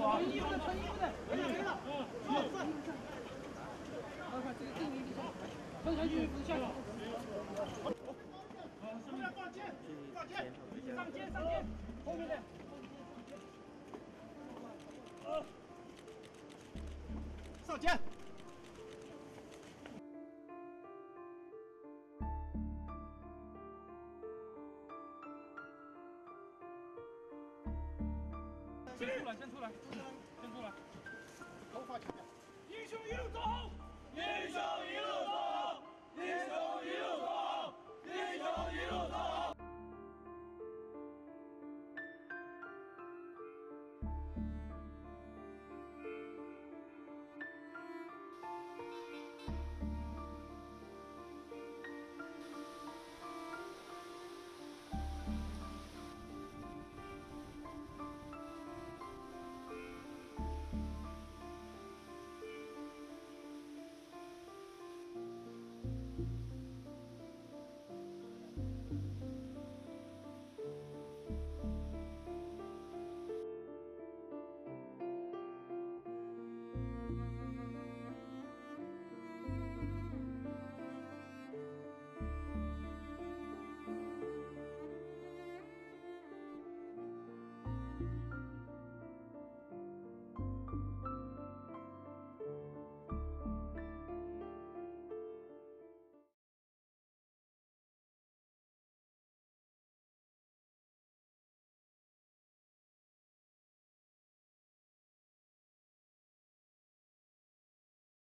上肩，后面的。 上肩。先出来。头发前面。英雄一路走好！英雄一路走好！英雄一路走好！英雄一路走好！